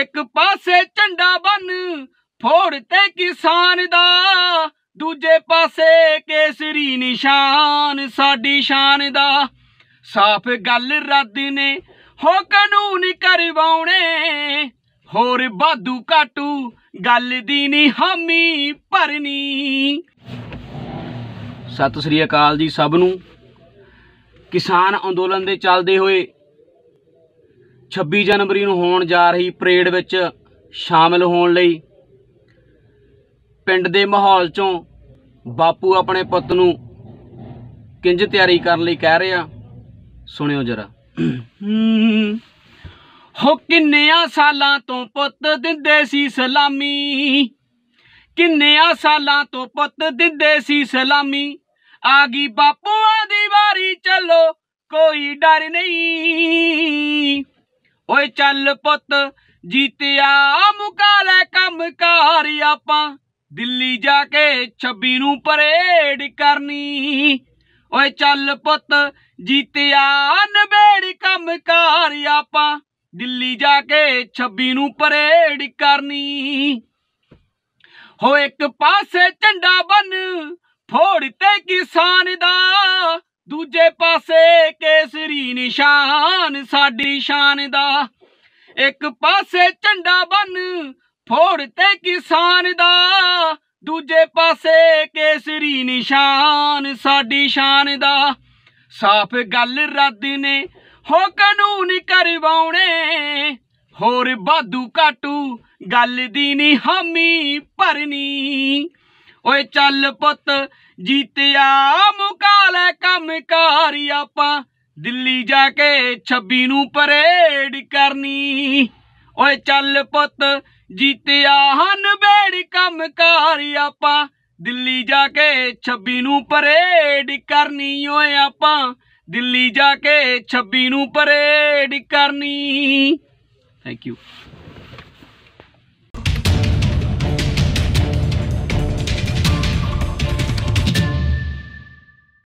एक पासे झंडा बन फोड़ ते किसान दा, दूजे पासे केसरी निशान साडी शान दा। साफ गल रद ने हो कानून करवाने, होर बादू काटू गल दी नी हामी भरनी। सत श्री अकाल जी सब नूं। किसान अंदोलन दे चलदे होए 26 जनवरी नूं होण जा रही परेड विच शामिल होण लई पिंड दे माहौल चों बापू अपने पुत्त नूं किंज तैयारी करन लई कह रहा। सुनियो जरा। हो किन्निया सालां तों पुत्त दिंदे सी सलामी, किन्निया सालां तों पुत्त दिंदे सी सलामी। आ गई बापूआ दी वारी चलो कोई डर नहीं। ओए चल पुत्त जीतिया मुका लै कम कार, आपां दिल्ली जाके 26 नूं परेड करनी। ओए चल पुत्त जीतिया नबेड़ कम कार, आपां दिल्ली जाके 26 नूं परेड करनी। हो एक पासे झंडा बन फोड़ ते किसान दा, दूजे पासे केसरी निशान साडी शान दा। एक पासे झंडा बन फोड़ ते किसान दा, दूजे पासे केसरी निशान साडी शान दा। साफ गल रद ने हो कानून करवाने, होर बादू काटू गल दी नी हामी भरनी। ओए चल पुत्त जीतिया मुका लै कम कार, आपां दिल्ली जाके 26 नूं परेड करनी। ओए चल पुत्त जीतिया नबेड़ कम कार, आपां दिल्ली जाके 26 नूं परेड करनी। ओए आपां दिल्ली जाके 26 नूं परेड करनी। Thank you.